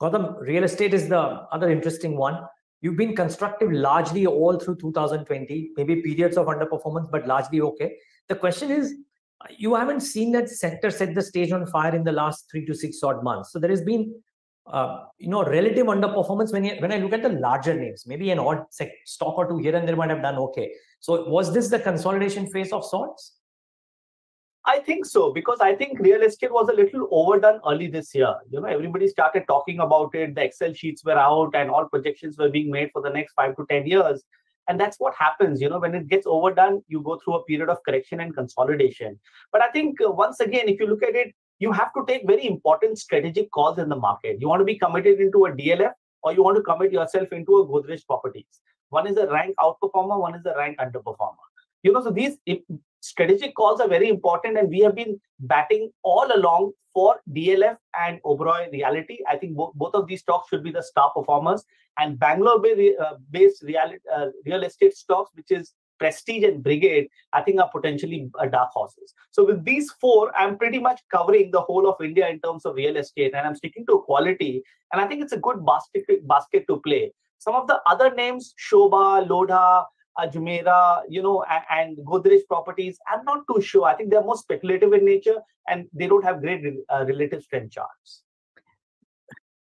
Gautam, real estate is the other interesting one. You've been constructive largely all through 2020, maybe periods of underperformance, but largely okay. The question is, you haven't seen that sector set the stage on fire in the last 3 to 6 odd months. So there has been, relative underperformance when I look at the larger names. Maybe an odd stock or two here and there might have done okay. So was this the consolidation phase of sorts? I think so, because I think real estate was a little overdone early this year. You know, everybody started talking about it. The Excel sheets were out and all projections were being made for the next 5 to 10 years. And that's what happens, you know, when it gets overdone, you go through a period of correction and consolidation. But I think once again, if you look at it, you have to take very important strategic calls in the market. You want to be committed into a DLF or you want to commit yourself into a Godrej properties. One is a rank outperformer, one is a rank underperformer. You know, so these strategic calls are very important, and we have been batting all along for DLF and Oberoi Realty. I think both of these stocks should be the star performers, and Bangalore-based real estate stocks, which is Prestige and Brigade, I think are potentially dark horses. So with these four, I'm pretty much covering the whole of India in terms of real estate, and I'm sticking to quality. And I think it's a good basket to play. Some of the other names, Shobha, Lodha, Jumeirah, you know, and Godrej properties, I'm not too sure. I think they're more speculative in nature and they don't have great relative strength charts.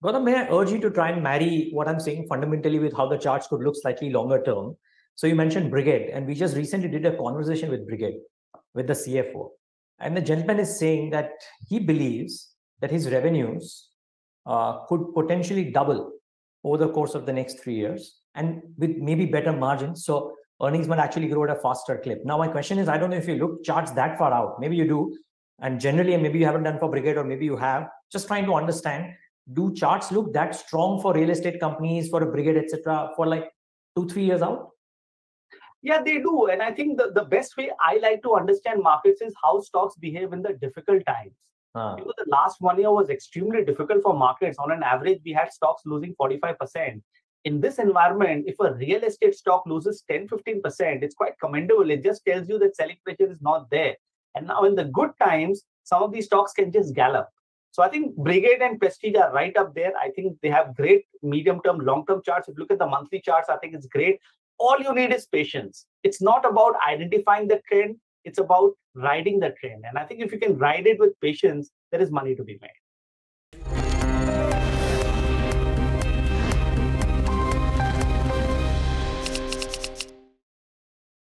Gautam, may I urge you to try and marry what I'm saying fundamentally with how the charts could look slightly longer term. So you mentioned Brigade, and we just recently did a conversation with Brigade, with the CFO. And the gentleman is saying that he believes that his revenues could potentially double over the course of the next 3 years, and with maybe better margins. So earnings might actually grow at a faster clip. Now, my question is, I don't know if you look charts that far out, maybe you do, and generally, maybe you haven't done for Brigade, or maybe you have, just trying to understand, do charts look that strong for real estate companies, for a Brigade, etc., for like 2-3 years out? Yeah, they do. And I think the best way I like to understand markets is how stocks behave in the difficult times. You know, the last 1 year was extremely difficult for markets. On an average, we had stocks losing 45%. In this environment, if a real estate stock loses 10-15%, it's quite commendable. It just tells you that selling pressure is not there. And now in the good times, some of these stocks can just gallop. So I think Brigade and Prestige are right up there. I think they have great medium-term, long-term charts. If you look at the monthly charts, I think it's great. All you need is patience. It's not about identifying the trend. It's about riding the trend. And I think if you can ride it with patience, there is money to be made.